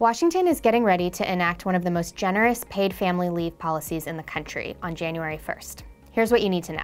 Washington is getting ready to enact one of the most generous paid family leave policies in the country on January 1st. Here's what you need to know.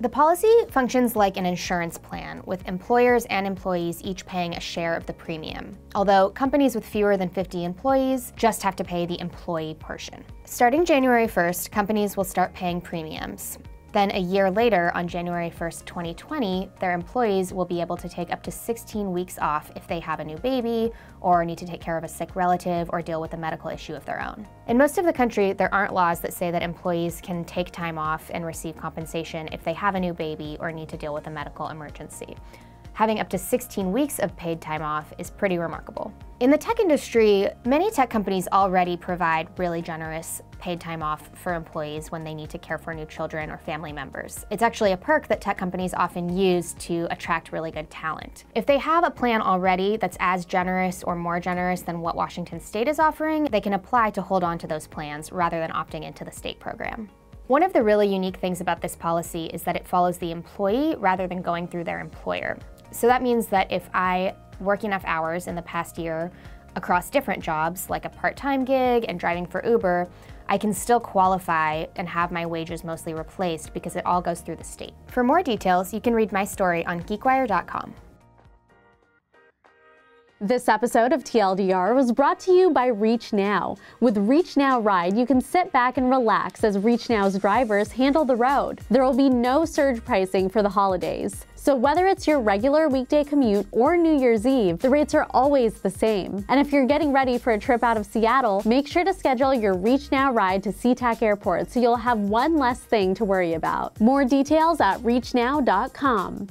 The policy functions like an insurance plan, with employers and employees each paying a share of the premium, although companies with fewer than 50 employees just have to pay the employee portion. Starting January 1st, companies will start paying premiums. Then a year later, on January 1st, 2020, their employees will be able to take up to 16 weeks off if they have a new baby or need to take care of a sick relative or deal with a medical issue of their own. In most of the country, there aren't laws that say that employees can take time off and receive compensation if they have a new baby or need to deal with a medical emergency. Having up to 16 weeks of paid time off is pretty remarkable. In the tech industry, many tech companies already provide really generous paid time off for employees when they need to care for new children or family members. It's actually a perk that tech companies often use to attract really good talent. If they have a plan already that's as generous or more generous than what Washington State is offering, they can apply to hold on to those plans rather than opting into the state program. One of the really unique things about this policy is that it follows the employee rather than going through their employer. So that means that if I work enough hours in the past year across different jobs, like a part-time gig and driving for Uber, I can still qualify and have my wages mostly replaced because it all goes through the state. For more details, you can read my story on geekwire.com. This episode of TLDR was brought to you by ReachNow. With ReachNow Ride, you can sit back and relax as ReachNow's drivers handle the road. There will be no surge pricing for the holidays. So whether it's your regular weekday commute or New Year's Eve, the rates are always the same. And if you're getting ready for a trip out of Seattle, make sure to schedule your ReachNow Ride to SeaTac Airport so you'll have one less thing to worry about. More details at reachnow.com.